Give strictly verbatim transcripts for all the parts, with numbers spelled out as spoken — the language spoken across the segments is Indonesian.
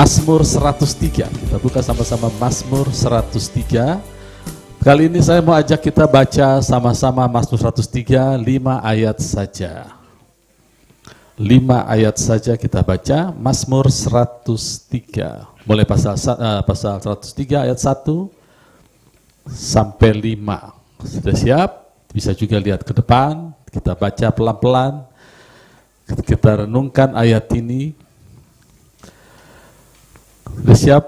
Mazmur seratus tiga. Kita buka sama-sama Mazmur seratus tiga. Kali ini saya mau ajak kita baca sama-sama Mazmur seratus tiga, lima ayat saja. lima ayat saja kita baca, Mazmur seratus tiga. Mulai pasal, uh, pasal seratus tiga ayat satu sampai lima. Sudah siap? Bisa juga lihat ke depan, kita baca pelan-pelan, kita renungkan ayat ini. Sudah siap?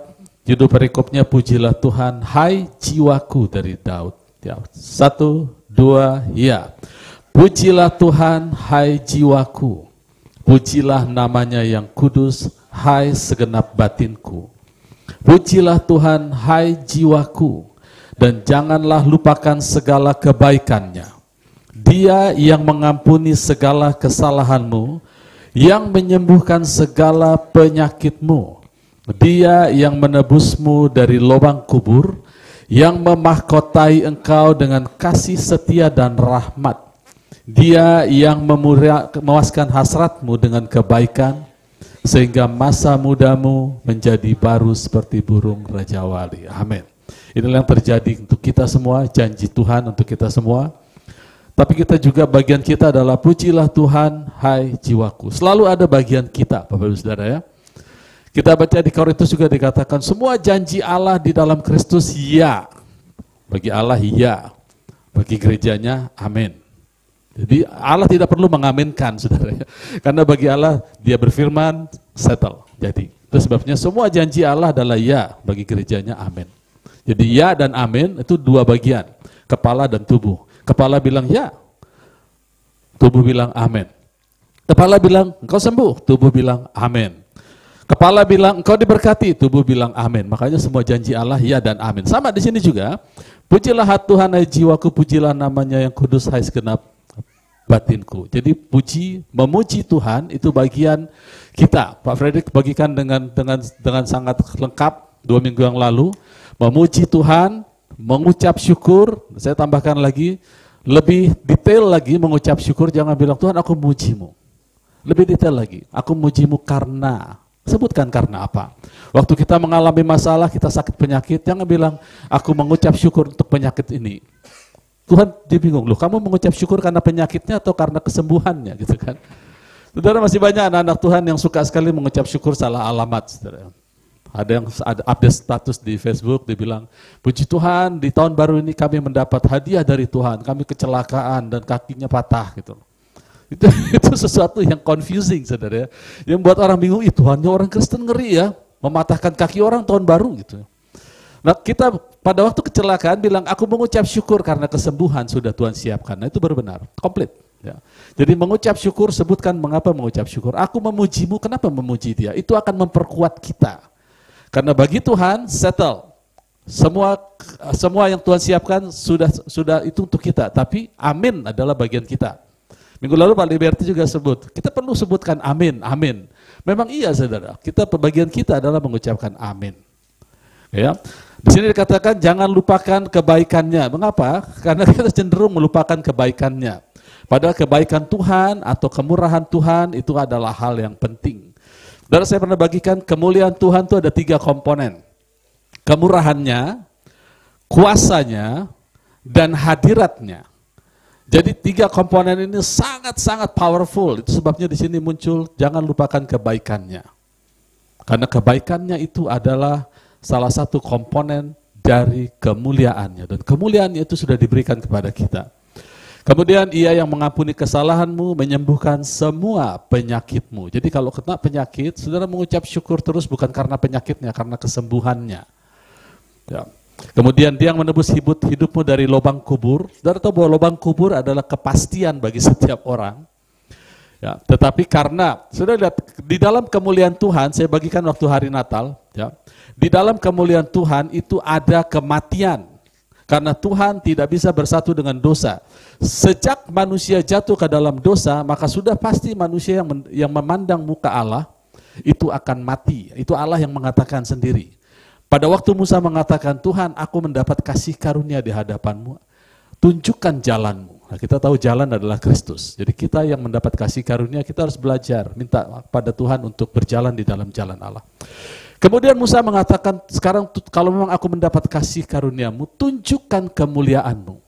Judul perikopnya Pujilah Tuhan, Hai Jiwaku dari Daud. Ya, satu, dua, ya. Pujilah Tuhan, hai jiwaku. Pujilah namanya yang kudus, hai segenap batinku. Pujilah Tuhan, hai jiwaku. Dan janganlah lupakan segala kebaikannya. Dia yang mengampuni segala kesalahanmu, yang menyembuhkan segala penyakitmu. Dia yang menebusmu dari lubang kubur, yang memahkotai engkau dengan kasih setia dan rahmat. Dia yang memuaskan hasratmu dengan kebaikan, sehingga masa mudamu menjadi baru seperti burung rajawali. Amin. Inilah yang terjadi untuk kita semua, janji Tuhan untuk kita semua. Tapi kita juga, bagian kita adalah pujilah Tuhan, hai jiwaku. Selalu ada bagian kita, Bapak Ibu Saudara ya. Kita baca di Korintus juga dikatakan, semua janji Allah di dalam Kristus, ya. Bagi Allah, ya. Bagi gerejanya, amin. Jadi Allah tidak perlu mengaminkan, Saudara ya. Karena bagi Allah, dia berfirman, settle. Jadi, itu sebabnya semua janji Allah adalah ya, bagi gerejanya, amin. Jadi ya dan amin itu dua bagian, kepala dan tubuh. Kepala bilang ya, tubuh bilang amin. Kepala bilang engkau sembuh, tubuh bilang amin. Kepala bilang engkau diberkati, tubuh bilang amin. Makanya semua janji Allah ya dan amin. Sama di sini juga, pujilah Tuhan hai jiwaku, pujilah namanya yang kudus, hai segenap batinku. Jadi puji, memuji Tuhan itu bagian kita. Pak Fredrik bagikan dengan dengan dengan sangat lengkap dua minggu yang lalu. Memuji Tuhan, mengucap syukur, saya tambahkan lagi, lebih detail lagi mengucap syukur, jangan bilang Tuhan aku memujimu. Lebih detail lagi, aku memujimu karena, sebutkan karena apa. Waktu kita mengalami masalah, kita sakit penyakit, jangan bilang aku mengucap syukur untuk penyakit ini. Tuhan dia bingung, loh kamu mengucap syukur karena penyakitnya atau karena kesembuhannya gitu kan. Saudara masih banyak anak-anak Tuhan yang suka sekali mengucap syukur salah alamat, saudara. Ada yang update status di Facebook, dia bilang, puji Tuhan di tahun baru ini kami mendapat hadiah dari Tuhan, kami kecelakaan dan kakinya patah gitu. Itu, itu sesuatu yang confusing saudara ya, yang buat orang bingung, ih Tuhannya orang Kristen ngeri ya, mematahkan kaki orang tahun baru gitu. Nah kita pada waktu kecelakaan bilang, aku mengucap syukur karena kesembuhan sudah Tuhan siapkan, nah itu baru benar, komplit. Ya. Jadi mengucap syukur, sebutkan mengapa mengucap syukur, aku memujimu, kenapa memuji dia, itu akan memperkuat kita. Karena bagi Tuhan settle, semua semua yang Tuhan siapkan sudah sudah itu untuk kita. Tapi amin adalah bagian kita. Minggu lalu Pak Liberty juga sebut, kita perlu sebutkan amin, amin. Memang iya saudara, kita bagian kita adalah mengucapkan amin. Ya, di sini dikatakan jangan lupakan kebaikannya. Mengapa? Karena kita cenderung melupakan kebaikannya. Padahal kebaikan Tuhan atau kemurahan Tuhan itu adalah hal yang penting. Saudara saya pernah bagikan kemuliaan Tuhan itu ada tiga komponen. Kemurahannya, kuasanya, dan hadiratnya. Jadi tiga komponen ini sangat-sangat powerful. Itu sebabnya di sini muncul jangan lupakan kebaikannya. Karena kebaikannya itu adalah salah satu komponen dari kemuliaannya. Dan kemuliaannya itu sudah diberikan kepada kita. Kemudian ia yang mengampuni kesalahanmu, menyembuhkan semua penyakitmu. Jadi kalau kena penyakit, saudara mengucap syukur terus bukan karena penyakitnya, karena kesembuhannya. Ya. Kemudian dia yang menebus hidupmu dari lubang kubur. Saudara tahu bahwa lubang kubur adalah kepastian bagi setiap orang. Ya. Tetapi karena, saudara lihat, di dalam kemuliaan Tuhan, saya bagikan waktu hari Natal, ya. Di dalam kemuliaan Tuhan itu ada kematian. Karena Tuhan tidak bisa bersatu dengan dosa. Sejak manusia jatuh ke dalam dosa, maka sudah pasti manusia yang, men- yang memandang muka Allah, itu akan mati. Itu Allah yang mengatakan sendiri. Pada waktu Musa mengatakan, Tuhan aku mendapat kasih karunia di hadapanmu, tunjukkan jalanmu. Nah, kita tahu jalan adalah Kristus. Jadi kita yang mendapat kasih karunia, kita harus belajar, minta pada Tuhan untuk berjalan di dalam jalan Allah. Kemudian Musa mengatakan, sekarang kalau memang aku mendapat kasih karuniamu, tunjukkan kemuliaanmu.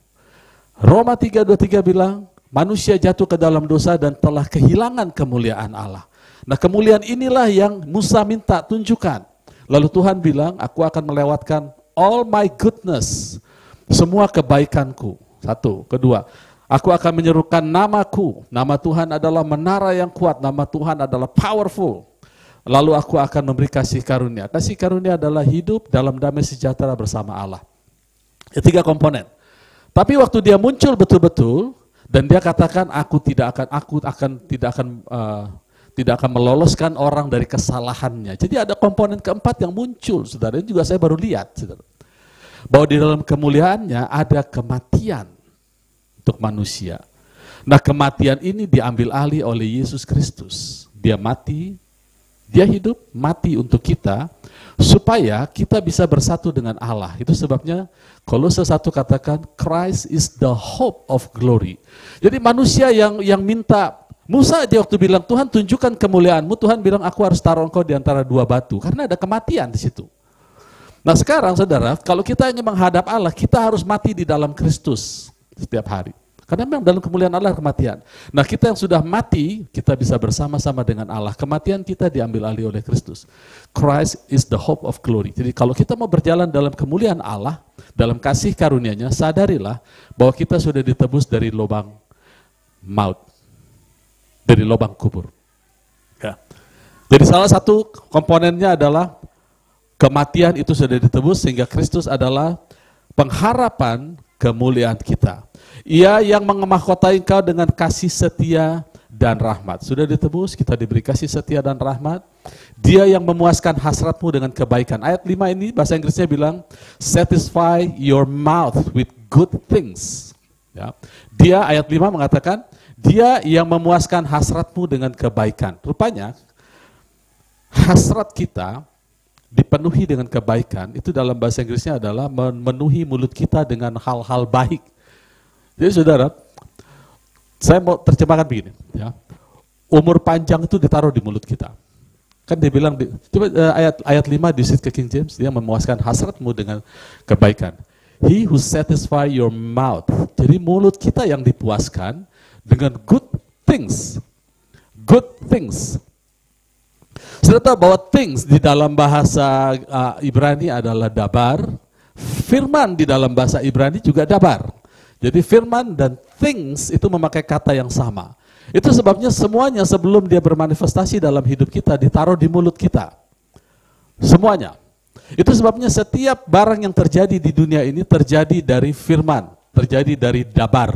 Roma tiga dua tiga bilang, manusia jatuh ke dalam dosa dan telah kehilangan kemuliaan Allah. Nah, kemuliaan inilah yang Musa minta tunjukkan. Lalu Tuhan bilang, aku akan melewatkan all my goodness, semua kebaikanku. Satu, kedua, aku akan menyerukan namaku. Nama Tuhan adalah menara yang kuat, nama Tuhan adalah powerful. Lalu aku akan memberi kasih karunia. Kasih karunia adalah hidup dalam damai sejahtera bersama Allah. Ya, tiga komponen. Tapi waktu dia muncul betul-betul dan dia katakan aku tidak akan aku akan tidak akan uh, tidak akan meloloskan orang dari kesalahannya. Jadi ada komponen keempat yang muncul, saudara. Ini juga saya baru lihat, saudara. Bahwa di dalam kemuliaannya ada kematian untuk manusia. Nah, kematian ini diambil alih oleh Yesus Kristus. Dia mati. Dia hidup, mati untuk kita, supaya kita bisa bersatu dengan Allah. Itu sebabnya Kolose satu katakan, Christ is the hope of glory. Jadi manusia yang yang minta, Musa aja waktu bilang, Tuhan tunjukkan kemuliaanmu, Tuhan bilang, aku harus taruh engkau di antara dua batu, karena ada kematian di situ. Nah sekarang saudara, kalau kita ingin menghadap Allah, kita harus mati di dalam Kristus setiap hari. Karena memang dalam kemuliaan Allah kematian. Nah kita yang sudah mati, kita bisa bersama-sama dengan Allah. Kematian kita diambil alih oleh Kristus. Christ is the hope of glory. Jadi kalau kita mau berjalan dalam kemuliaan Allah, dalam kasih karunia-Nya, sadarilah bahwa kita sudah ditebus dari lubang maut. Dari lubang kubur. Ya. Jadi salah satu komponennya adalah kematian itu sudah ditebus sehingga Kristus adalah pengharapan kemuliaan kita. Ia yang memahkotai engkau dengan kasih setia dan rahmat. Sudah ditebus, kita diberi kasih setia dan rahmat. Dia yang memuaskan hasratmu dengan kebaikan. Ayat lima ini bahasa Inggrisnya bilang, satisfy your mouth with good things. Ya. Dia ayat lima mengatakan, dia yang memuaskan hasratmu dengan kebaikan. Rupanya, hasrat kita dipenuhi dengan kebaikan, itu dalam bahasa Inggrisnya adalah memenuhi mulut kita dengan hal-hal baik. Jadi saudara, saya mau terjemahkan begini, ya. Umur panjang itu ditaruh di mulut kita. Kan dia bilang, coba ayat ayat lima di Sid King James, dia memuaskan hasratmu dengan kebaikan. He who satisfy your mouth. Jadi mulut kita yang dipuaskan dengan good things. Good things. Serta bahwa things di dalam bahasa uh, Ibrani adalah dabar, firman di dalam bahasa Ibrani juga dabar. Jadi firman dan things itu memakai kata yang sama. Itu sebabnya semuanya sebelum dia bermanifestasi dalam hidup kita ditaruh di mulut kita. Semuanya. Itu sebabnya setiap barang yang terjadi di dunia ini terjadi dari firman, terjadi dari dabar.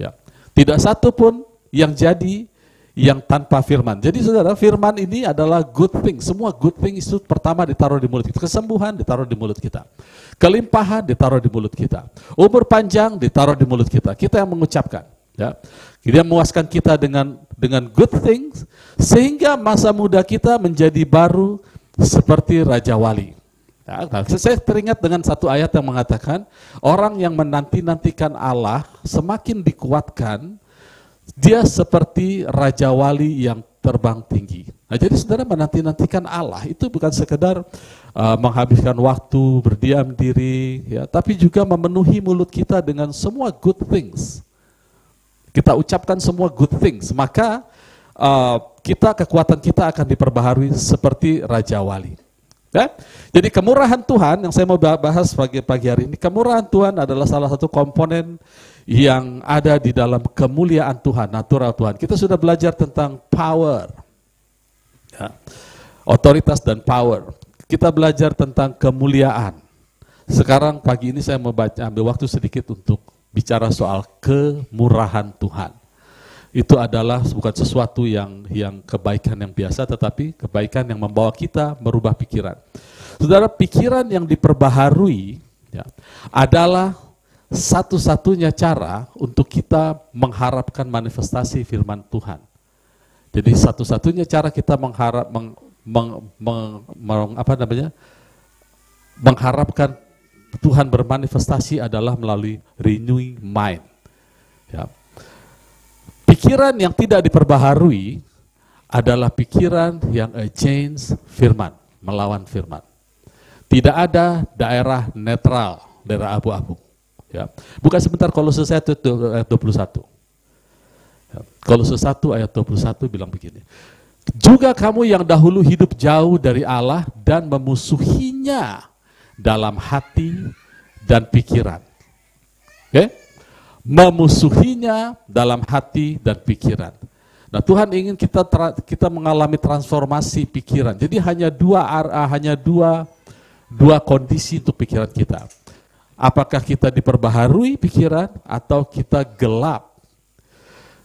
Ya. Tidak satu pun yang jadi yang tanpa firman. Jadi saudara, firman ini adalah good thing. Semua good thing itu pertama ditaruh di mulut kita. Kesembuhan ditaruh di mulut kita. Kelimpahan ditaruh di mulut kita. Umur panjang ditaruh di mulut kita. Kita yang mengucapkan. Ya. Dia memuaskan kita dengan dengan good things, sehingga masa muda kita menjadi baru seperti Raja Wali. Ya, nah, saya teringat dengan satu ayat yang mengatakan, orang yang menanti-nantikan Allah semakin dikuatkan, dia seperti Raja Wali yang terbang tinggi. Nah, jadi saudara menanti-nantikan Allah itu bukan sekedar uh, menghabiskan waktu, berdiam diri, ya, tapi juga memenuhi mulut kita dengan semua good things. Kita ucapkan semua good things, maka uh, kita kekuatan kita akan diperbaharui seperti Raja Wali. Ya? Jadi kemurahan Tuhan yang saya mau bahas pagi, pagi hari ini, kemurahan Tuhan adalah salah satu komponen yang ada di dalam kemuliaan Tuhan, natural Tuhan. Kita sudah belajar tentang power, ya. Otoritas dan power. Kita belajar tentang kemuliaan. Sekarang pagi ini saya mau baca, ambil waktu sedikit untuk bicara soal kemurahan Tuhan. Itu adalah bukan sesuatu yang yang kebaikan yang biasa, tetapi kebaikan yang membawa kita merubah pikiran. Saudara, pikiran yang diperbaharui, ya, adalah satu-satunya cara untuk kita mengharapkan manifestasi firman Tuhan. Jadi satu-satunya cara kita mengharap meng, meng, meng, meng, apa namanya? mengharapkan Tuhan bermanifestasi adalah melalui renewing mind. Ya. Pikiran yang tidak diperbaharui adalah pikiran yang against firman. melawan firman. Tidak ada daerah netral, daerah abu-abu. Ya. Buka sebentar Kolose satu ayat dua puluh satu. Kolose satu ayat dua puluh satu bilang begini. Juga kamu yang dahulu hidup jauh dari Allah dan memusuhinya dalam hati dan pikiran. Oke? Okay? Memusuhinya dalam hati dan pikiran. Nah, Tuhan ingin kita tra- kita mengalami transformasi pikiran. Jadi hanya dua arah, hanya dua dua kondisi untuk pikiran kita. Apakah kita diperbaharui pikiran atau kita gelap?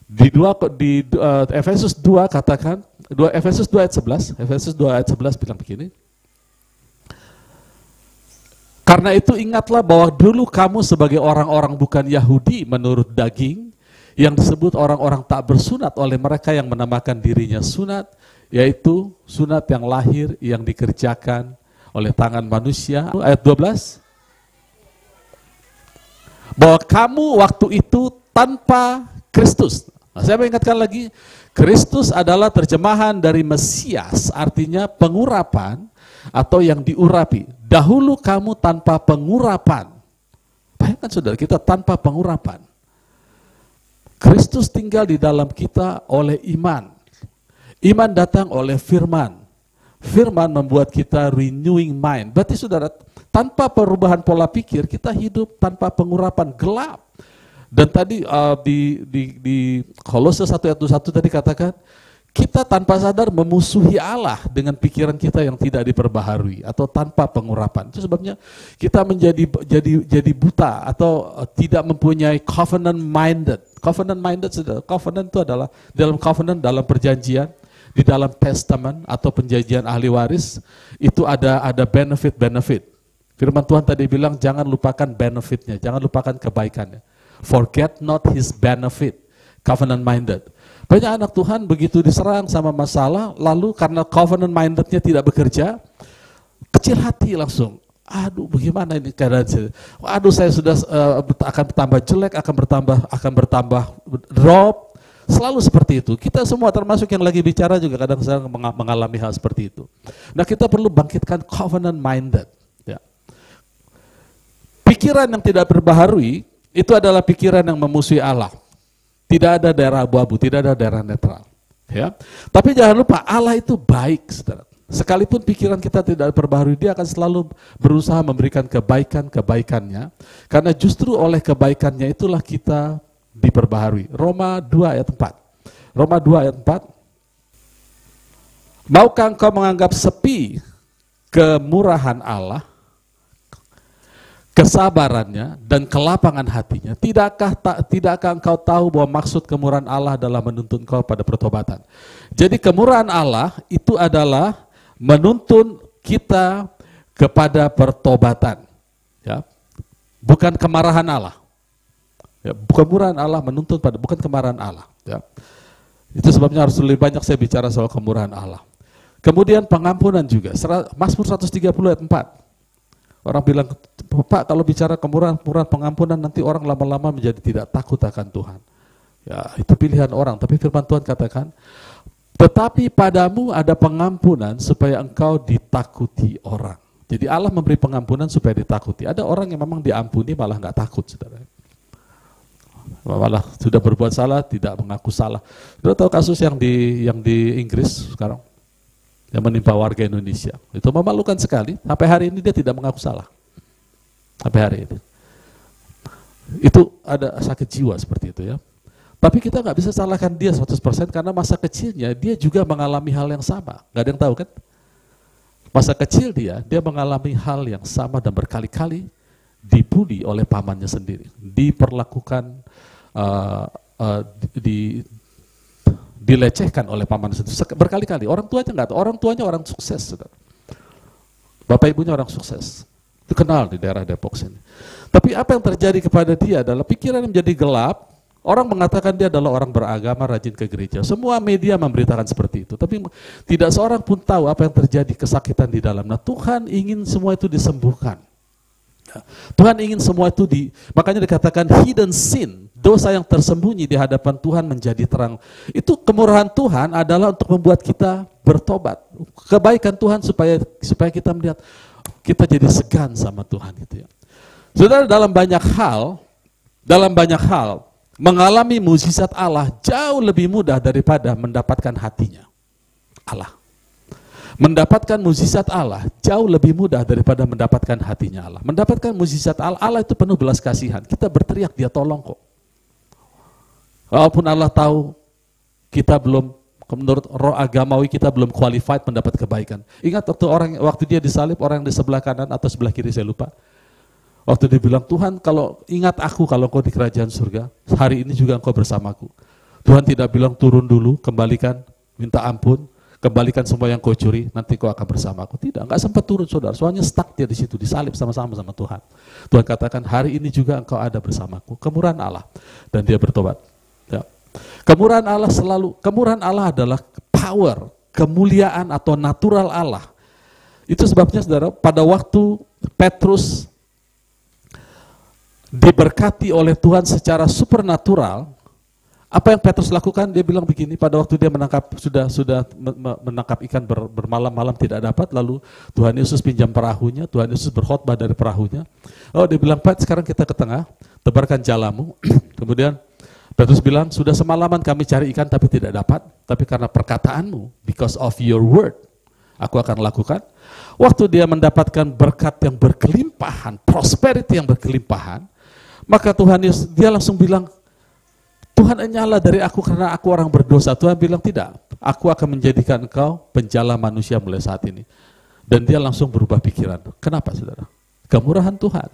Di dua di uh, Efesus dua katakan, dua Efesus dua ayat sebelas, Efesus dua ayat sebelas bilang begini. Karena itu ingatlah bahwa dulu kamu sebagai orang-orang bukan Yahudi menurut daging, yang disebut orang-orang tak bersunat oleh mereka yang menamakan dirinya sunat, yaitu sunat yang lahir yang dikerjakan oleh tangan manusia. Ayat dua belas, bahwa kamu waktu itu tanpa Kristus. Nah, saya mengingatkan lagi, Kristus adalah terjemahan dari Mesias, artinya pengurapan atau yang diurapi. Dahulu kamu tanpa pengurapan. Bayangkan saudara, kita tanpa pengurapan. Kristus tinggal di dalam kita oleh iman. Iman datang oleh firman. Firman membuat kita renewing mind. Berarti saudara, tanpa perubahan pola pikir, kita hidup tanpa pengurapan, gelap. Dan tadi uh, di, di, di Kolose satu ayat satu tadi katakan, kita tanpa sadar memusuhi Allah dengan pikiran kita yang tidak diperbaharui atau tanpa pengurapan. Itu sebabnya kita menjadi jadi jadi buta atau tidak mempunyai covenant minded. Covenant minded, covenant itu adalah dalam covenant, dalam perjanjian, di dalam testament atau perjanjian ahli waris itu ada ada benefit-benefit. Firman Tuhan tadi bilang jangan lupakan benefitnya, jangan lupakan kebaikannya. Forget not his benefit. Covenant minded. Banyak anak Tuhan begitu diserang sama masalah, lalu karena covenant mindednya tidak bekerja, kecil hati langsung. Aduh, bagaimana ini keadaan saya? Aduh, saya sudah uh, akan bertambah jelek, akan bertambah, akan bertambah drop. Selalu seperti itu. Kita semua termasuk yang lagi bicara juga kadang-kadang mengalami hal seperti itu. Nah, kita perlu bangkitkan covenant minded. Ya. Pikiran yang tidak berbaharui itu adalah pikiran yang memusuhi Allah. Tidak ada daerah abu-abu, tidak ada daerah netral. Ya. Tapi jangan lupa, Allah itu baik, saudara. Sekalipun pikiran kita tidak perbaharui, dia akan selalu berusaha memberikan kebaikan-kebaikannya. Karena justru oleh kebaikannya itulah kita diperbaharui. Roma dua ayat empat. Roma dua ayat empat. Maukah engkau menganggap sepi kemurahan Allah, kesabarannya dan kelapangan hatinya? Tidakkah ta, tidakkah engkau tahu bahwa maksud kemurahan Allah adalah menuntun engkau pada pertobatan? Jadi kemurahan Allah itu adalah menuntun kita kepada pertobatan. Ya. Bukan kemarahan Allah. Ya, kemurahan Allah menuntun pada, bukan kemarahan Allah. Ya. Itu sebabnya harus lebih banyak saya bicara soal kemurahan Allah. Kemudian pengampunan juga. Mazmur seratus tiga puluh ayat empat. Orang bilang, Pak, kalau bicara kemurahan, kemurahan, pengampunan, nanti orang lama-lama menjadi tidak takut akan Tuhan. Ya, itu pilihan orang. Tapi firman Tuhan katakan, tetapi padamu ada pengampunan supaya engkau ditakuti orang. Jadi Allah memberi pengampunan supaya ditakuti. Ada orang yang memang diampuni malah nggak takut, saudara. Malah sudah berbuat salah, tidak mengaku salah. Sudah tahu kasus yang di yang di Inggris sekarang? Yang menimpa warga Indonesia. Itu memalukan sekali, sampai hari ini dia tidak mengaku salah. Sampai hari ini. Itu ada sakit jiwa seperti itu ya. Tapi kita nggak bisa salahkan dia seratus persen karena masa kecilnya dia juga mengalami hal yang sama. Nggak ada yang tahu kan? Masa kecil dia, dia mengalami hal yang sama dan berkali-kali dibully oleh pamannya sendiri. Diperlakukan, uh, uh, di... dilecehkan oleh paman itu berkali-kali. Orang tuanya nggak tahu, orang tuanya orang sukses, saudara. Bapak ibunya orang sukses, dikenal di daerah Depok sini. Tapi apa yang terjadi kepada dia adalah pikiran yang menjadi gelap. Orang mengatakan dia adalah orang beragama, rajin ke gereja. Semua media memberitakan seperti itu. Tapi tidak seorang pun tahu apa yang terjadi, kesakitan di dalam. Nah, Tuhan ingin semua itu disembuhkan. Tuhan ingin semua itu di, makanya dikatakan hidden sin, dosa yang tersembunyi di hadapan Tuhan menjadi terang. Itu kemurahan Tuhan adalah untuk membuat kita bertobat. Kebaikan Tuhan supaya supaya kita melihat, kita jadi segan sama Tuhan gitu ya. Saudara, dalam banyak hal, dalam banyak hal mengalami mukjizat Allah jauh lebih mudah daripada mendapatkan hatinya Allah. Mendapatkan mukjizat Allah jauh lebih mudah daripada mendapatkan hatinya Allah. Mendapatkan mukjizat Allah, Allah itu penuh belas kasihan. Kita berteriak, dia tolong kok. Walaupun Allah tahu kita belum, menurut roh agamawi kita belum qualified mendapat kebaikan. Ingat waktu orang waktu dia disalib, orang di sebelah kanan atau sebelah kiri saya lupa. Waktu dia bilang, Tuhan kalau ingat aku kalau kau di kerajaan surga, hari ini juga engkau bersamaku. Tuhan tidak bilang turun dulu, kembalikan, minta ampun, kembalikan semua yang kau curi, nanti kau akan bersama aku. Tidak, nggak sempat turun saudara, soalnya stuck dia di situ, disalib sama-sama sama Tuhan. Tuhan katakan, hari ini juga engkau ada bersamaku. Kemurahan Allah, dan dia bertobat. Ya. Kemurahan Allah selalu, kemurahan Allah adalah power, kemuliaan atau natural Allah. Itu sebabnya saudara, pada waktu Petrus diberkati oleh Tuhan secara supernatural, apa yang Petrus lakukan? Dia bilang begini, pada waktu dia menangkap sudah sudah menangkap ikan ber, bermalam-malam tidak dapat, lalu Tuhan Yesus pinjam perahunya, Tuhan Yesus berkhotbah dari perahunya. Oh, dia bilang, Pat, sekarang kita ke tengah, tebarkan jalamu. Kemudian Petrus bilang, sudah semalaman kami cari ikan tapi tidak dapat, tapi karena perkataanmu, because of your word, aku akan lakukan. Waktu dia mendapatkan berkat yang berkelimpahan, prosperity yang berkelimpahan, maka Tuhan Yesus, dia langsung bilang, Tuhan nyala dari aku karena aku orang berdosa. Tuhan bilang, tidak, aku akan menjadikan engkau penjala manusia mulai saat ini. Dan dia langsung berubah pikiran. Kenapa saudara? Kemurahan Tuhan,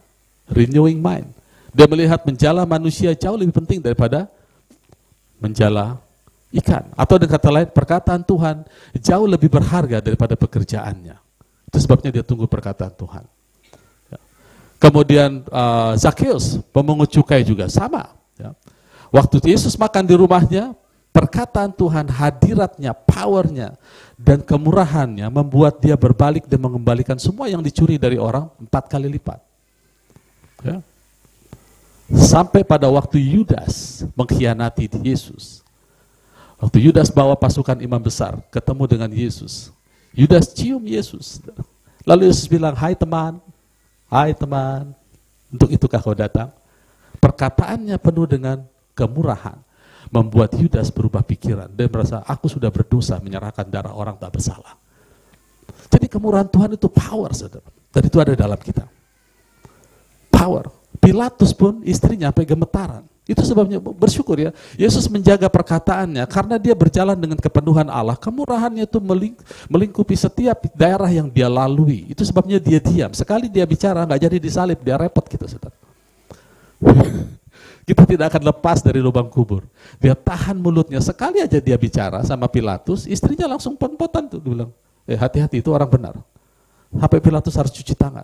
renewing mind. Dia melihat menjala manusia jauh lebih penting daripada menjala ikan. Atau dengan kata lain, perkataan Tuhan jauh lebih berharga daripada pekerjaannya. Itu sebabnya dia tunggu perkataan Tuhan. Kemudian uh, Zacheus, pemungut cukai juga, sama. Ya. Waktu Yesus makan di rumahnya, perkataan Tuhan, hadiratnya, powernya, dan kemurahannya membuat dia berbalik dan mengembalikan semua yang dicuri dari orang empat kali lipat. Ya. Sampai pada waktu Yudas mengkhianati Yesus. Waktu Yudas bawa pasukan imam besar, ketemu dengan Yesus. Yudas cium Yesus. Lalu Yesus bilang, hai teman, hai teman, untuk itukah kau datang? Perkataannya penuh dengan kemurahan membuat Yudas berubah pikiran dan merasa, aku sudah berdosa menyerahkan darah orang tak bersalah. Jadi kemurahan Tuhan itu power saudara, dan itu ada dalam kita. Power. Pilatus pun istrinya sampai gemetaran. Itu sebabnya bersyukur ya, Yesus menjaga perkataannya karena dia berjalan dengan kepenuhan Allah. Kemurahannya itu melingkupi setiap daerah yang dia lalui. Itu sebabnya dia diam. Sekali dia bicara nggak jadi disalib, dia repot gitu saudara. Kita tidak akan lepas dari lubang kubur. Dia tahan mulutnya. Sekali aja dia bicara sama Pilatus, istrinya langsung pempotan tuh. Dia bilang, eh hati-hati itu orang benar. Sampai Pilatus harus cuci tangan.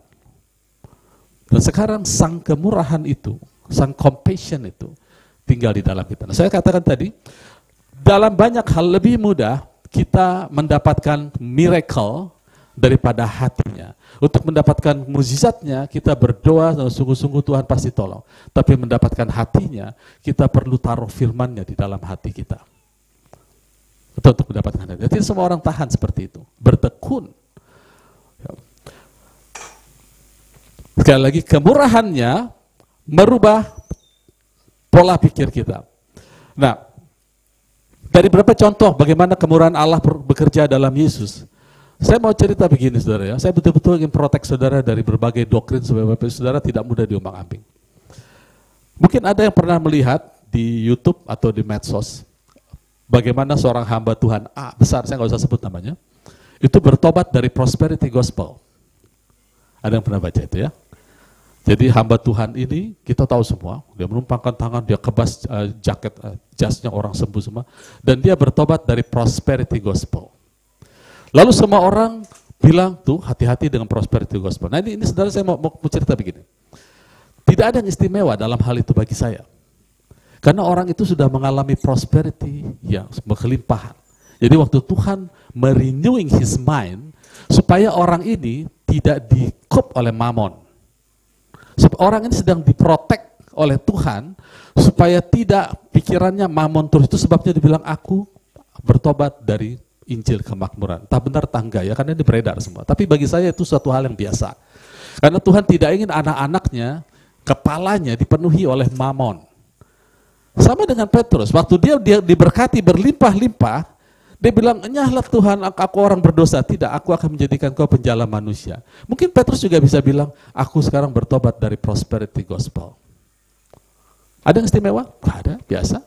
Dan sekarang sang kemurahan itu, sang compassion itu tinggal di dalam kita. Nah, saya katakan tadi, dalam banyak hal lebih mudah kita mendapatkan miracle daripada hatinya. Untuk mendapatkan mukjizatnya kita berdoa sungguh-sungguh, Tuhan pasti tolong. Tapi mendapatkan hatinya, kita perlu taruh firman-Nya di dalam hati kita. Untuk, untuk mendapatkan hati. Jadi semua orang tahan seperti itu, bertekun. Sekali lagi, kemurahannya merubah pola pikir kita. Nah, dari beberapa contoh bagaimana kemurahan Allah bekerja dalam Yesus. Saya mau cerita begini saudara ya, saya betul-betul ingin protek saudara dari berbagai doktrin supaya saudara tidak mudah diombang-ambing. Mungkin ada yang pernah melihat di YouTube atau di medsos, bagaimana seorang hamba Tuhan A besar, saya nggak usah sebut namanya, itu bertobat dari prosperity gospel. Ada yang pernah baca itu ya? Jadi hamba Tuhan ini kita tahu semua, dia menumpangkan tangan, dia kebas uh, jaket, uh, jasnya orang sembuh semua, dan dia bertobat dari prosperity gospel. Lalu semua orang bilang tuh hati-hati dengan prosperity gospel. Nah ini, ini saudara saya mau, mau cerita begini. Tidak ada yang istimewa dalam hal itu bagi saya. Karena orang itu sudah mengalami prosperity yang berkelimpahan. Jadi waktu Tuhan merenewing his mind, supaya orang ini tidak dikup oleh mamon. Orang ini sedang diprotek oleh Tuhan supaya tidak pikirannya mamon terus. Itu sebabnya dibilang aku bertobat dari Injil kemakmuran. Tak benar tangga ya, karena ini beredar semua. Tapi bagi saya itu suatu hal yang biasa. Karena Tuhan tidak ingin anak-anaknya, kepalanya dipenuhi oleh mamon. Sama dengan Petrus, waktu dia, dia diberkati berlimpah-limpah, dia bilang, nyahlah Tuhan, aku orang berdosa. Tidak, aku akan menjadikan kau penjala manusia. Mungkin Petrus juga bisa bilang, aku sekarang bertobat dari prosperity gospel. Ada yang istimewa? Nggak ada, biasa.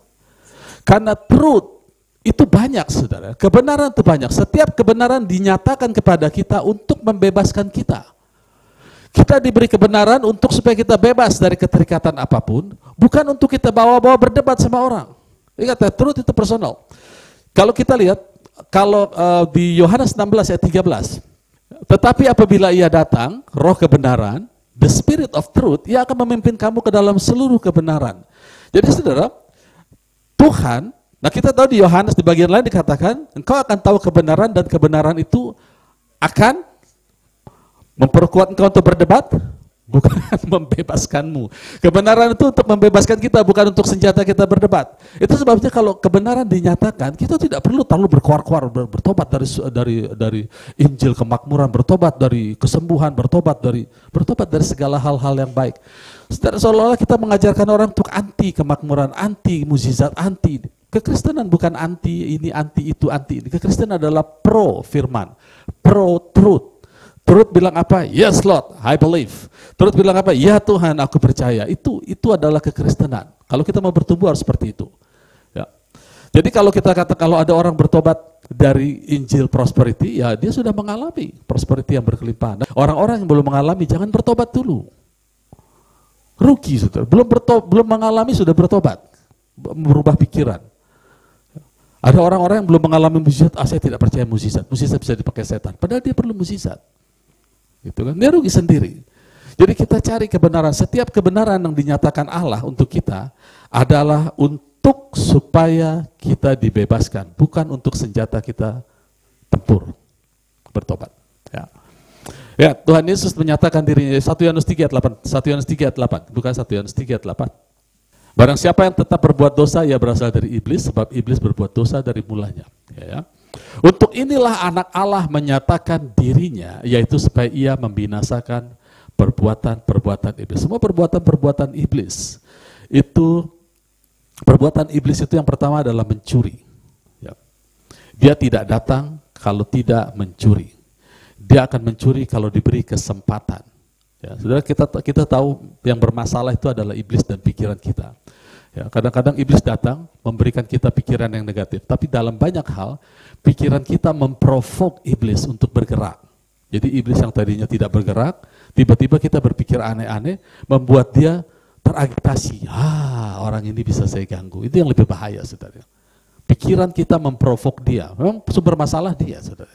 Karena truth itu banyak, saudara. Kebenaran itu banyak. Setiap kebenaran dinyatakan kepada kita untuk membebaskan kita. Kita diberi kebenaran untuk supaya kita bebas dari keterikatan apapun, bukan untuk kita bawa-bawa berdebat sama orang. Ingat, truth itu personal. Kalau kita lihat, kalau uh, di Yohanes enam belas ayat tiga belas, tetapi apabila ia datang, roh kebenaran, the spirit of truth, ia akan memimpin kamu ke dalam seluruh kebenaran. Jadi saudara, Tuhan, nah kita tahu di Yohanes di bagian lain dikatakan, engkau akan tahu kebenaran dan kebenaran itu akan memperkuat engkau untuk berdebat, bukan membebaskanmu. Kebenaran itu untuk membebaskan kita, bukan untuk senjata kita berdebat. Itu sebabnya kalau kebenaran dinyatakan, kita tidak perlu terlalu berkoar-koar, bertobat dari dari dari Injil kemakmuran, bertobat dari kesembuhan, bertobat dari bertobat dari segala hal-hal yang baik. Seolah-olah kita mengajarkan orang untuk anti kemakmuran, anti mukjizat, anti. Kekristenan bukan anti ini, anti itu, anti ini. Kekristenan adalah pro firman, pro truth. Truth bilang apa? Yes Lord, I believe. Truth bilang apa? Ya Tuhan, aku percaya. Itu itu adalah kekristenan. Kalau kita mau bertumbuh harus seperti itu. Ya. Jadi kalau kita kata kalau ada orang bertobat dari Injil prosperity, ya dia sudah mengalami prosperity yang berkelimpahan. Orang-orang yang belum mengalami jangan bertobat dulu. Rugi saudara. Belum bertobat, belum mengalami sudah bertobat, berubah pikiran. Ada orang-orang yang belum mengalami mukjizat, ah saya tidak percaya mukjizat. Mukjizat bisa dipakai setan. Padahal dia perlu mukjizat. Gitu kan? Dia rugi sendiri. Jadi kita cari kebenaran. Setiap kebenaran yang dinyatakan Allah untuk kita adalah untuk supaya kita dibebaskan, bukan untuk senjata kita tempur bertobat. Ya, ya Tuhan Yesus menyatakan dirinya satu Yohanes tiga ayat delapan, satu Yohanes tiga ayat delapan, bukan satu Yohanes tiga ayat delapan. Barang siapa yang tetap berbuat dosa, ia berasal dari iblis, sebab iblis berbuat dosa dari mulanya. Ya, ya. Untuk inilah anak Allah menyatakan dirinya, yaitu supaya ia membinasakan perbuatan-perbuatan iblis. Semua perbuatan-perbuatan iblis itu, perbuatan iblis itu yang pertama adalah mencuri. Dia tidak datang kalau tidak mencuri. Dia akan mencuri kalau diberi kesempatan. Ya, saudara, kita kita tahu yang bermasalah itu adalah iblis dan pikiran kita. Ya, kadang-kadang iblis datang memberikan kita pikiran yang negatif, tapi dalam banyak hal pikiran kita memprovok iblis untuk bergerak. Jadi iblis yang tadinya tidak bergerak, tiba-tiba kita berpikir aneh-aneh, membuat dia teragitasi. Ah, orang ini bisa saya ganggu. Itu yang lebih bahaya, saudara. Pikiran kita memprovok dia. Memang sumber masalah dia, saudara.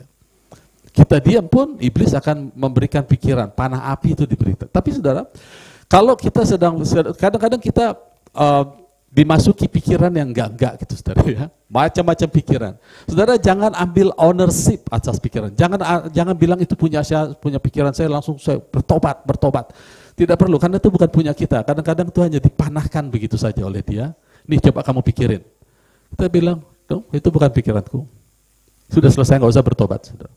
Kita diam pun iblis akan memberikan pikiran. Panah api itu diberikan. Tapi saudara, kalau kita sedang, kadang-kadang kita uh, dimasuki pikiran yang enggak-enggak gitu saudara ya, macam-macam pikiran. Saudara jangan ambil ownership atas pikiran. Jangan jangan bilang itu punya saya, punya pikiran saya langsung saya bertobat, bertobat. Tidak perlu, karena itu bukan punya kita. Kadang-kadang itu hanya dipanahkan begitu saja oleh dia. Nih coba kamu pikirin. Kita bilang, "Duh, itu bukan pikiranku." Sudah selesai, enggak usah bertobat, saudara.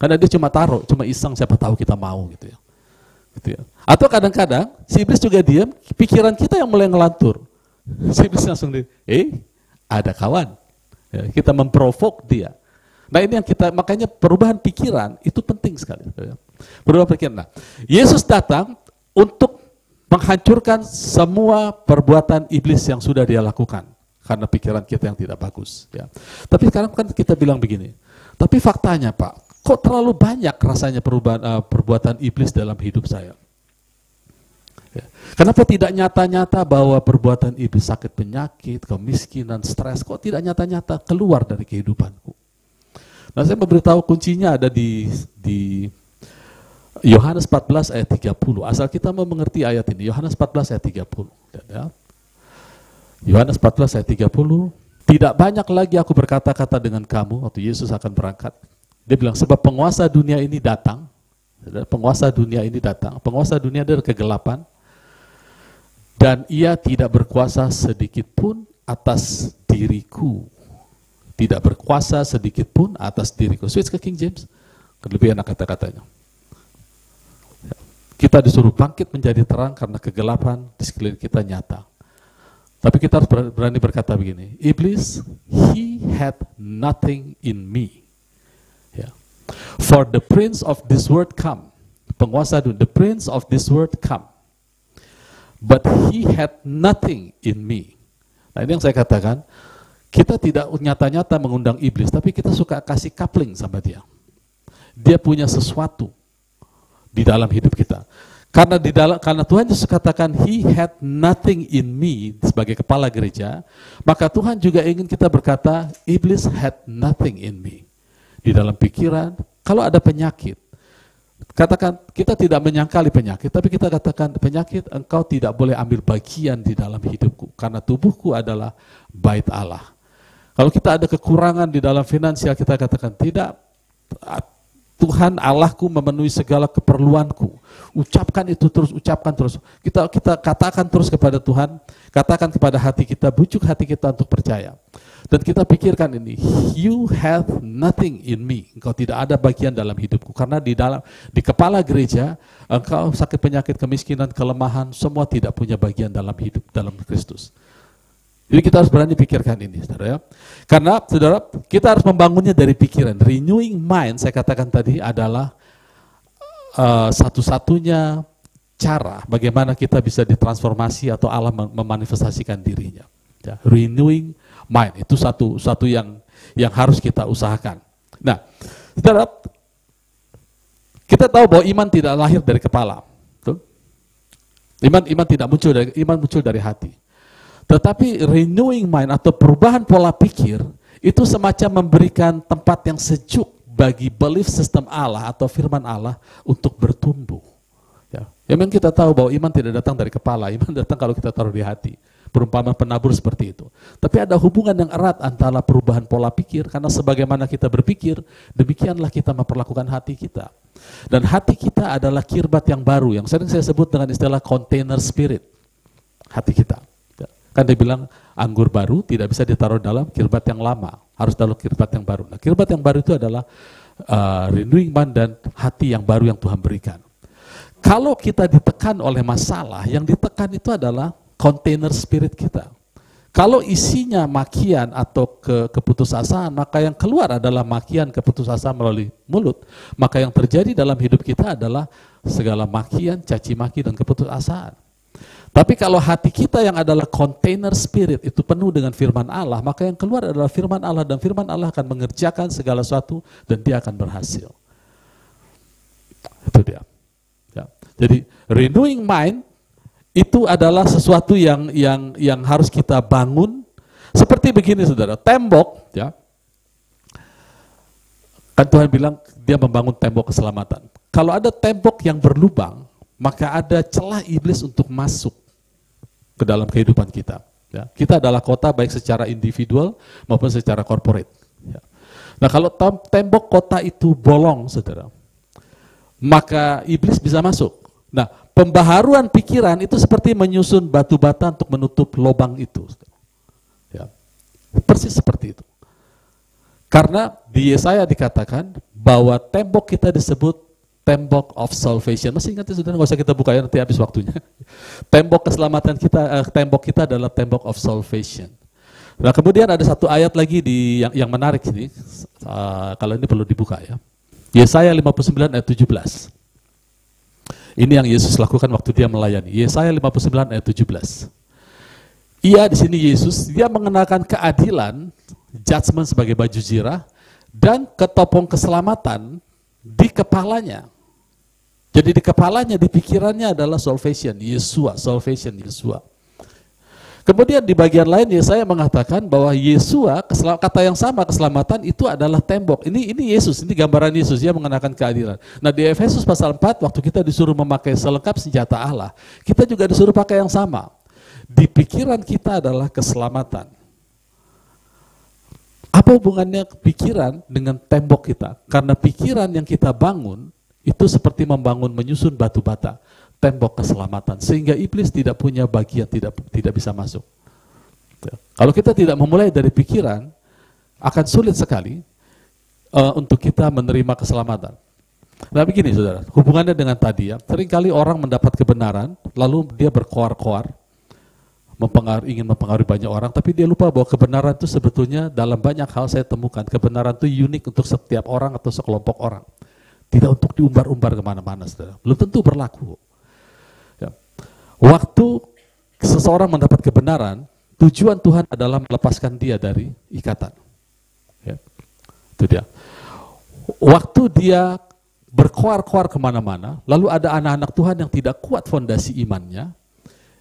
Karena dia cuma taruh, cuma iseng siapa tahu kita mau gitu ya. Gitu ya. Atau kadang-kadang si iblis juga diam, pikiran kita yang mulai ngelantur. Si iblis langsung di, eh ada kawan, ya, kita memprovok dia. Nah ini yang kita, makanya perubahan pikiran itu penting sekali. Ya. Perubahan pikiran. Nah, Yesus datang untuk menghancurkan semua perbuatan iblis yang sudah dia lakukan karena pikiran kita yang tidak bagus. Ya. Tapi sekarang kan kita bilang begini, tapi faktanya Pak, kok terlalu banyak rasanya perubahan, uh, perbuatan iblis dalam hidup saya? Ya. Kenapa tidak nyata-nyata bahwa perbuatan iblis sakit penyakit, kemiskinan, stres, kok tidak nyata-nyata keluar dari kehidupanku? Nah saya memberitahu kuncinya ada di di Yohanes empat belas ayat tiga puluh. Asal kita mau mengerti ayat ini, Yohanes empat belas ayat tiga puluh. Ya. Yohanes empat belas ayat tiga puluh, tidak banyak lagi aku berkata-kata dengan kamu, waktu Yesus akan berangkat. Dia bilang, sebab penguasa dunia ini datang, penguasa dunia ini datang, penguasa dunia dari kegelapan, dan ia tidak berkuasa sedikit pun atas diriku. Tidak berkuasa sedikit pun atas diriku. Switch ke King James. Lebih enak kata-katanya. Kita disuruh bangkit menjadi terang karena kegelapan di sekeliling kita nyata. Tapi kita harus berani berkata begini, Iblis, he had nothing in me. Yeah. For the prince of this world come. Penguasa dunia, the prince of this world come. But he had nothing in me. Nah ini yang saya katakan, kita tidak nyata-nyata mengundang iblis, tapi kita suka kasih coupling sama dia. Dia punya sesuatu di dalam hidup kita. Karena di dalam, karena Tuhan Yesus katakan he had nothing in me sebagai kepala gereja, maka Tuhan juga ingin kita berkata iblis had nothing in me. Di dalam pikiran, kalau ada penyakit, katakan kita tidak menyangkali penyakit, tapi kita katakan penyakit engkau tidak boleh ambil bagian di dalam hidupku karena tubuhku adalah bait Allah. Kalau kita ada kekurangan di dalam finansial, kita katakan tidak, Tuhan Allahku memenuhi segala keperluanku. Ucapkan itu terus, ucapkan terus. Kita kita katakan terus kepada Tuhan, katakan kepada hati kita, bujuk hati kita untuk percaya. Dan kita pikirkan ini, you have nothing in me. Engkau tidak ada bagian dalam hidupku. Karena di dalam di kepala gereja, engkau sakit penyakit, kemiskinan, kelemahan, semua tidak punya bagian dalam hidup dalam Kristus. Jadi kita harus berani pikirkan ini, saudara. Ya. Karena, saudara, kita harus membangunnya dari pikiran. Renewing mind, saya katakan tadi, adalah uh, satu-satunya cara bagaimana kita bisa ditransformasi atau Allah memanifestasikan dirinya. Ya. Renewing mind, itu satu satu yang yang harus kita usahakan. Nah, saudara, kita tahu bahwa iman tidak lahir dari kepala. Betul? Iman iman tidak muncul dari iman muncul dari hati. Tetapi renewing mind atau perubahan pola pikir itu semacam memberikan tempat yang sejuk bagi belief system Allah atau firman Allah untuk bertumbuh. Ya, memang kita tahu bahwa iman tidak datang dari kepala, iman datang kalau kita taruh di hati. Perumpamaan penabur seperti itu. Tapi ada hubungan yang erat antara perubahan pola pikir, karena sebagaimana kita berpikir, demikianlah kita memperlakukan hati kita. Dan hati kita adalah kirbat yang baru, yang sering saya sebut dengan istilah container spirit, hati kita. Kan dia bilang anggur baru tidak bisa ditaruh dalam kirbat yang lama, harus dalam kirbat yang baru. Nah, kirbat yang baru itu adalah uh, renewing mind dan hati yang baru yang Tuhan berikan. Kalau kita ditekan oleh masalah, yang ditekan itu adalah container spirit kita. Kalau isinya makian atau ke, keputusasaan, maka yang keluar adalah makian keputusasaan melalui mulut. Maka yang terjadi dalam hidup kita adalah segala makian, caci maki dan keputusasaan. Tapi kalau hati kita yang adalah container spirit itu penuh dengan firman Allah, maka yang keluar adalah firman Allah, dan firman Allah akan mengerjakan segala sesuatu dan dia akan berhasil. Itu dia. Ya. Jadi renewing mind itu adalah sesuatu yang yang yang harus kita bangun. Seperti begini, saudara, tembok, ya. Kan Tuhan bilang dia membangun tembok keselamatan. Kalau ada tembok yang berlubang, maka ada celah iblis untuk masuk ke dalam kehidupan kita. Ya. Kita adalah kota baik secara individual maupun secara korporat. Ya. Nah kalau tembok kota itu bolong, saudara, maka iblis bisa masuk. Nah pembaharuan pikiran itu seperti menyusun batu bata untuk menutup lubang itu. Ya. Persis seperti itu. Karena di Yesaya dikatakan bahwa tembok kita disebut tembok of salvation. Masih ingat ya saudara, nggak usah kita buka ya, nanti habis waktunya. Tembok keselamatan kita, eh, tembok kita adalah tembok of salvation. Nah kemudian ada satu ayat lagi di yang, yang menarik ini, uh, kalau ini perlu dibuka ya. Yesaya lima puluh sembilan ayat tujuh belas. Ini yang Yesus lakukan waktu dia melayani. Yesaya lima puluh sembilan ayat tujuh belas. Ia di sini Yesus, dia mengenakan keadilan, judgment sebagai baju zirah, dan ketopong keselamatan di kepalanya. Jadi di kepalanya, di pikirannya adalah salvation, Yesua, salvation, Yesua. Kemudian di bagian lain Yesaya mengatakan bahwa Yesua, kata yang sama, keselamatan itu adalah tembok. Ini ini Yesus, ini gambaran Yesus, dia mengenakan keadilan. Nah di Efesus pasal empat, waktu kita disuruh memakai selengkap senjata Allah, kita juga disuruh pakai yang sama. Di pikiran kita adalah keselamatan. Apa hubungannya pikiran dengan tembok kita? Karena pikiran yang kita bangun, itu seperti membangun, menyusun batu bata. tembok keselamatan, sehingga iblis tidak punya bagian, tidak tidak bisa masuk. Kalau kita tidak memulai dari pikiran, akan sulit sekali uh, untuk kita menerima keselamatan. Nah begini saudara, hubungannya dengan tadi ya, seringkali orang mendapat kebenaran, lalu dia berkoar-koar, mempengaruhi, ingin mempengaruhi banyak orang, tapi dia lupa bahwa kebenaran itu sebetulnya dalam banyak hal saya temukan, kebenaran itu unik untuk setiap orang atau sekelompok orang. Tidak untuk diumbar-umbar kemana-mana saudara, belum tentu berlaku. Ya. Waktu seseorang mendapat kebenaran, tujuan Tuhan adalah melepaskan dia dari ikatan. Ya, itu dia. Waktu dia berkoar-koar kemana-mana, lalu ada anak-anak Tuhan yang tidak kuat fondasi imannya,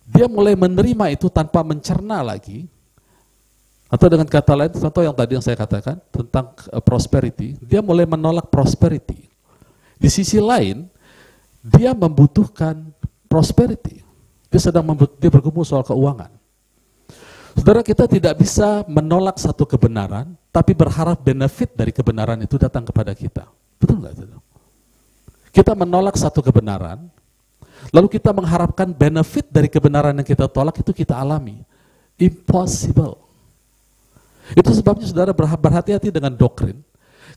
dia mulai menerima itu tanpa mencerna lagi, atau dengan kata lain, contoh yang tadi yang saya katakan, tentang prosperity, dia mulai menolak prosperity. Di sisi lain, dia membutuhkan prosperity. Dia sedang membut- dia bergumul soal keuangan. Saudara, kita tidak bisa menolak satu kebenaran, tapi berharap benefit dari kebenaran itu datang kepada kita. Betul nggak? Kita menolak satu kebenaran, lalu kita mengharapkan benefit dari kebenaran yang kita tolak itu kita alami. Impossible. Itu sebabnya saudara berhati-hati dengan doktrin.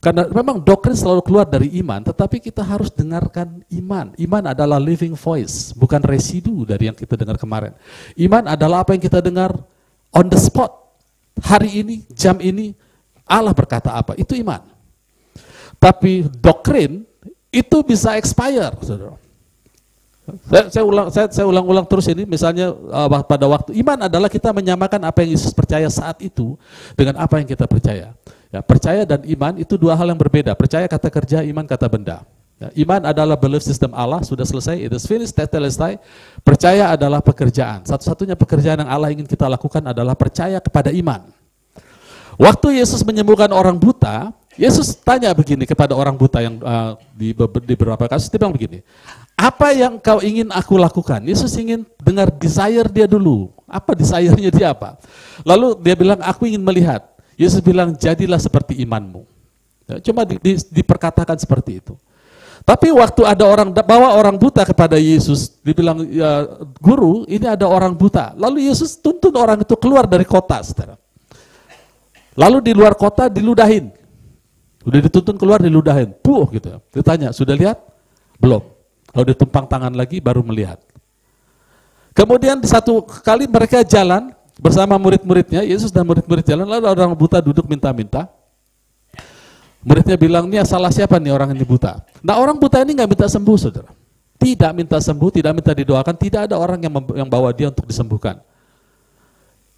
Karena memang doktrin selalu keluar dari iman, tetapi kita harus dengarkan iman. Iman adalah living voice, bukan residu dari yang kita dengar kemarin. Iman adalah apa yang kita dengar on the spot, hari ini, jam ini, Allah berkata apa, itu iman. Tapi doktrin itu bisa expire, saudara. Saya, saya ulang, saya, saya ulang-ulang terus ini, misalnya uh, pada waktu iman adalah kita menyamakan apa yang Yesus percaya saat itu dengan apa yang kita percaya. Ya, percaya dan iman itu dua hal yang berbeda. Percaya kata kerja, iman kata benda. Ya, iman adalah belief system Allah, sudah selesai, it is finished, tetelestai. Percaya adalah pekerjaan. Satu-satunya pekerjaan yang Allah ingin kita lakukan adalah percaya kepada iman. Waktu Yesus menyembuhkan orang buta, Yesus tanya begini kepada orang buta yang uh, di, di beberapa kasus, dia bilang begini, apa yang kau ingin aku lakukan? Yesus ingin dengar desire dia dulu. Apa desire-nya dia apa? Lalu dia bilang, aku ingin melihat. Yesus bilang, jadilah seperti imanmu. Ya, cuma di, di, diperkatakan seperti itu. Tapi waktu ada orang bawa orang buta kepada Yesus, dibilang, ya, guru, ini ada orang buta. Lalu Yesus tuntun orang itu keluar dari kota, saudara. Lalu di luar kota diludahin. Udah dituntun keluar diludahin. Puh, gitu. Ditanya, sudah lihat? Belum. Lalu ditumpang tangan lagi, baru melihat. Kemudian satu kali mereka jalan bersama murid-muridnya, Yesus dan murid-murid jalan, lalu orang buta duduk minta-minta. Muridnya bilang, ini salah siapa nih orang ini buta? Nah orang buta ini nggak minta sembuh, saudara. Tidak minta sembuh, tidak minta didoakan, tidak ada orang yang mem- yang bawa dia untuk disembuhkan.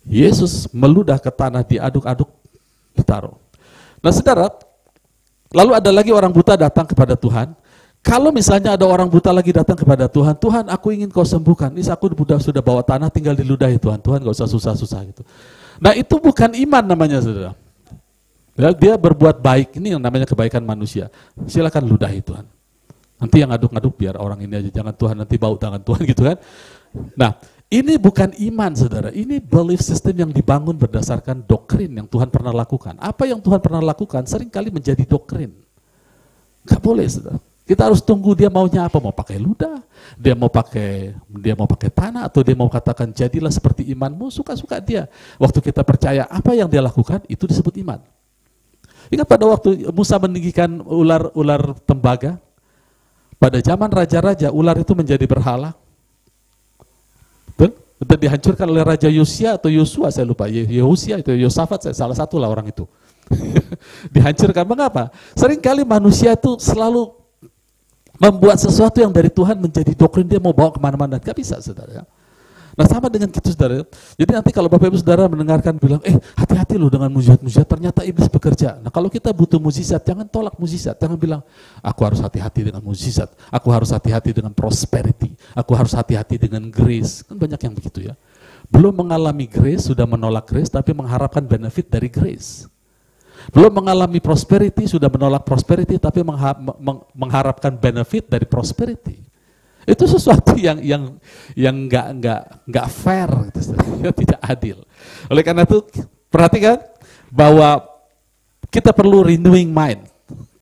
Yesus meludah ke tanah, diaduk-aduk, ditaruh. Nah saudara, lalu ada lagi orang buta datang kepada Tuhan. Kalau misalnya ada orang buta lagi datang kepada Tuhan, Tuhan aku ingin kau sembuhkan, ini aku sudah, sudah bawa tanah, tinggal diludahi Tuhan, Tuhan nggak usah susah-susah gitu. Nah itu bukan iman namanya, saudara. Dia berbuat baik, ini yang namanya kebaikan manusia. Silakan ludahi Tuhan. Nanti yang ngaduk-ngaduk biar orang ini aja, jangan Tuhan nanti bau tangan Tuhan gitu kan. Nah, ini bukan iman saudara, ini belief system yang dibangun berdasarkan doktrin yang Tuhan pernah lakukan. Apa yang Tuhan pernah lakukan seringkali menjadi doktrin. Gak boleh saudara. Kita harus tunggu dia maunya apa, mau pakai ludah, dia mau pakai dia mau pakai tanah, atau dia mau katakan jadilah seperti imanmu, suka-suka dia. Waktu kita percaya apa yang dia lakukan itu disebut iman. Ingat pada waktu Musa meninggikan ular-ular tembaga, pada zaman raja-raja ular itu menjadi berhala. Betul? Dan dihancurkan oleh Raja Yosia atau Yosua, saya lupa, Yehosia atau Yosafat, saya salah satulah orang itu. Dihancurkan, mengapa? Seringkali manusia itu selalu membuat sesuatu yang dari Tuhan menjadi doktrin, dia mau bawa kemana-mana, gak bisa saudara. Nah sama dengan gitu saudara, jadi nanti kalau Bapak Ibu saudara mendengarkan bilang, eh hati-hati loh dengan mujizat-mujizat, ternyata iblis bekerja. Nah kalau kita butuh mujizat, jangan tolak mujizat, jangan bilang, aku harus hati-hati dengan mujizat, aku harus hati-hati dengan prosperity, aku harus hati-hati dengan grace, kan banyak yang begitu ya. Belum mengalami grace, sudah menolak grace, tapi mengharapkan benefit dari grace. Belum mengalami prosperity, sudah menolak prosperity, tapi mengha- meng- mengharapkan benefit dari prosperity. Itu sesuatu yang yang yang nggak nggak nggak fair, gitu, tidak adil. Oleh karena itu perhatikan bahwa kita perlu renewing mind,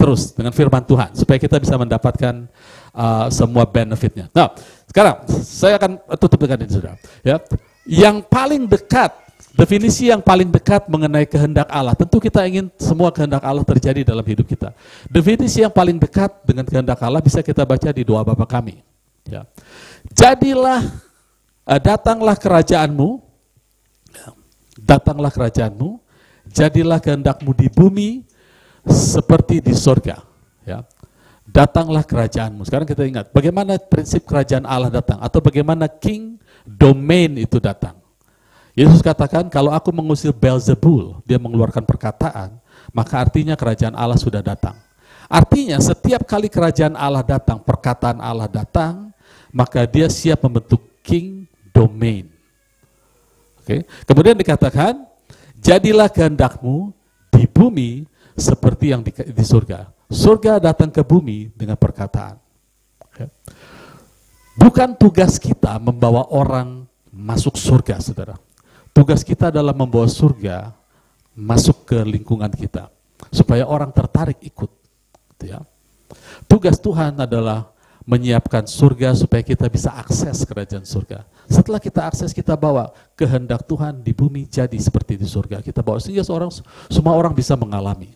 terus dengan firman Tuhan supaya kita bisa mendapatkan uh, semua benefitnya. Nah, sekarang saya akan tutup dengan ini, saudara. Ya, yang paling dekat, definisi yang paling dekat mengenai kehendak Allah. Tentu kita ingin semua kehendak Allah terjadi dalam hidup kita. Definisi yang paling dekat dengan kehendak Allah bisa kita baca di doa Bapa Kami. Ya. Jadilah, uh, datanglah kerajaanmu, datanglah kerajaanmu, jadilah kehendakmu di bumi seperti di surga. Ya. Datanglah kerajaanmu. Sekarang kita ingat, bagaimana prinsip kerajaan Allah datang, atau bagaimana king domain itu datang. Yesus katakan, kalau aku mengusir Belzebul, dia mengeluarkan perkataan, maka artinya kerajaan Allah sudah datang. Artinya setiap kali kerajaan Allah datang, perkataan Allah datang, maka dia siap membentuk king domain. Oke. Kemudian dikatakan, jadilah kehendakmu di bumi seperti yang di, di surga. Surga datang ke bumi dengan perkataan. Oke. Bukan tugas kita membawa orang masuk surga, saudara. Tugas kita adalah membawa surga masuk ke lingkungan kita, supaya orang tertarik ikut. Gitu ya. Tugas Tuhan adalah menyiapkan surga supaya kita bisa akses kerajaan surga. Setelah kita akses, kita bawa kehendak Tuhan di bumi jadi seperti di surga. Kita bawa sehingga seorang, semua orang bisa mengalami.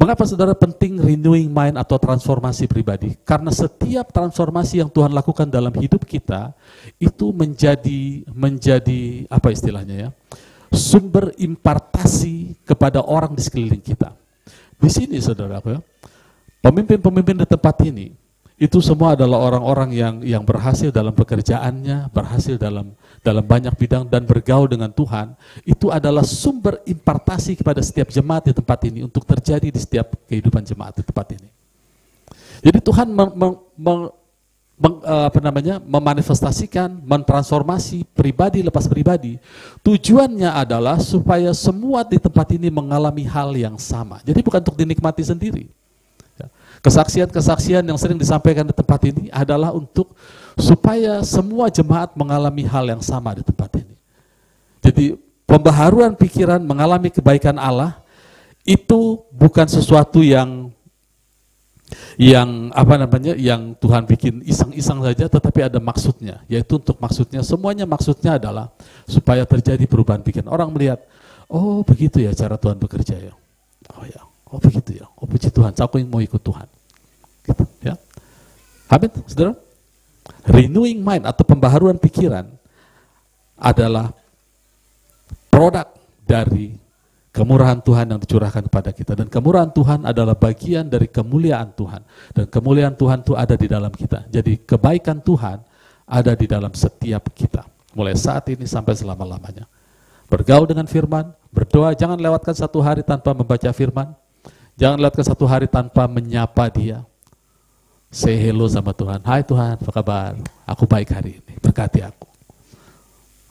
Mengapa saudara penting renewing mind atau transformasi pribadi? Karena setiap transformasi yang Tuhan lakukan dalam hidup kita itu menjadi menjadi apa istilahnya ya? Sumber impartasi kepada orang di sekeliling kita. Di sini saudara, pemimpin-pemimpin di tempat ini itu semua adalah orang-orang yang yang berhasil dalam pekerjaannya, berhasil dalam dalam banyak bidang dan bergaul dengan Tuhan. Itu adalah sumber impartasi kepada setiap jemaat di tempat ini untuk terjadi di setiap kehidupan jemaat di tempat ini. Jadi Tuhan meng, meng, meng, meng, apa namanya, memanifestasikan, mentransformasi pribadi lepas pribadi. Tujuannya adalah supaya semua di tempat ini mengalami hal yang sama. Jadi bukan untuk dinikmati sendiri. Kesaksian-kesaksian yang sering disampaikan di tempat ini adalah untuk supaya semua jemaat mengalami hal yang sama di tempat ini. Jadi pembaharuan pikiran mengalami kebaikan Allah itu bukan sesuatu yang yang apa namanya yang Tuhan bikin iseng-iseng saja, tetapi ada maksudnya, yaitu untuk maksudnya semuanya maksudnya adalah supaya terjadi perubahan pikiran. Orang melihat, oh begitu ya cara Tuhan bekerja ya. Oh ya. Oh begitu ya, oh puji Tuhan, aku yang mau ikut Tuhan. Gitu, ya. Amin, saudara. Renewing mind atau pembaharuan pikiran adalah produk dari kemurahan Tuhan yang dicurahkan kepada kita. Dan kemurahan Tuhan adalah bagian dari kemuliaan Tuhan. Dan kemuliaan Tuhan itu ada di dalam kita. Jadi kebaikan Tuhan ada di dalam setiap kita. Mulai saat ini sampai selama-lamanya. Bergaul dengan firman, berdoa, jangan lewatkan satu hari tanpa membaca firman. Jangan lihat ke satu hari tanpa menyapa dia. Say hello sama Tuhan. Hai Tuhan, apa kabar? Aku baik hari ini, berkati aku.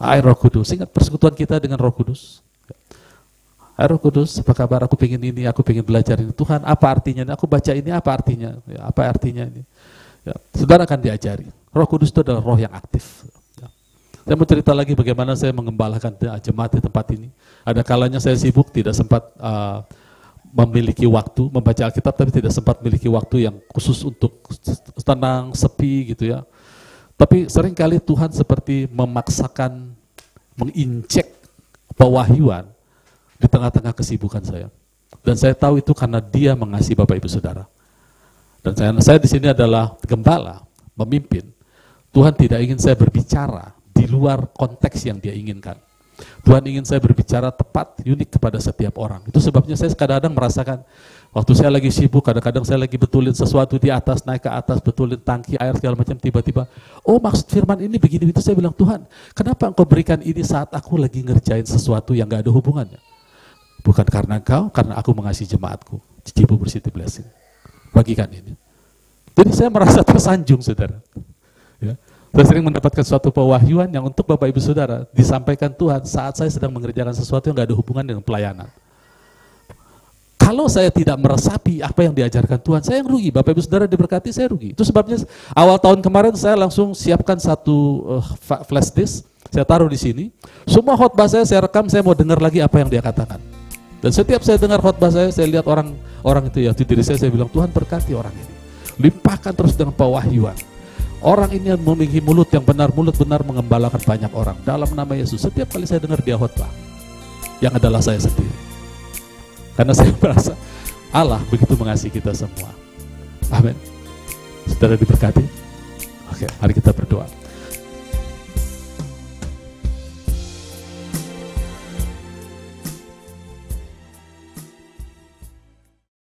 Hai Roh Kudus, ingat persekutuan kita dengan Roh Kudus. Hai Roh Kudus, apa kabar? Aku pengen ini, aku pengen belajar ini. Tuhan, apa artinya? Aku baca ini, apa artinya? Ya, apa artinya ini? Ya, saudara akan diajari. Roh Kudus itu adalah roh yang aktif. Saya mau cerita lagi bagaimana saya mengembalakan jemaat di tempat ini. Ada kalanya saya sibuk, tidak sempat... Uh, memiliki waktu, membaca Alkitab tapi tidak sempat memiliki waktu yang khusus untuk tenang, sepi gitu ya. Tapi seringkali Tuhan seperti memaksakan, menginjek pewahyuan di tengah-tengah kesibukan saya. Dan saya tahu itu karena dia mengasihi Bapak Ibu Saudara. Dan saya, saya di sini adalah gembala, memimpin. Tuhan tidak ingin saya berbicara di luar konteks yang dia inginkan. Tuhan ingin saya berbicara tepat, unik kepada setiap orang. Itu sebabnya saya kadang-kadang merasakan, waktu saya lagi sibuk, kadang-kadang saya lagi betulin sesuatu di atas, naik ke atas, betulin tangki, air, segala macam, tiba-tiba, oh maksud firman ini begini, itu saya bilang, Tuhan, kenapa engkau berikan ini saat aku lagi ngerjain sesuatu yang gak ada hubungannya? Bukan karena engkau, karena aku mengasihi jemaatku. Cibubur City Blessing. Bagikan ini. Jadi saya merasa tersanjung, saudara. Ya. Saya sering mendapatkan suatu pewahyuan yang untuk Bapak Ibu Saudara disampaikan Tuhan saat saya sedang mengerjakan sesuatu yang gak ada hubungan dengan pelayanan. Kalau saya tidak meresapi apa yang diajarkan Tuhan, saya yang rugi. Bapak Ibu Saudara diberkati, saya rugi. Itu sebabnya awal tahun kemarin saya langsung siapkan satu uh, flash disk, saya taruh di sini. Semua khotbah saya, saya rekam, saya mau dengar lagi apa yang dia katakan. Dan setiap saya dengar khotbah saya, saya lihat orang orang itu ya di diri saya, saya bilang, Tuhan berkati orang ini. Limpahkan terus dengan pewahyuan. Orang ini yang memiliki mulut yang benar, mulut benar mengembalakan banyak orang. Dalam nama Yesus, setiap kali saya dengar dia khotbah, yang adalah saya sendiri. Karena saya merasa Allah begitu mengasihi kita semua. Amin. Saudara diberkati. Oke, mari kita berdoa.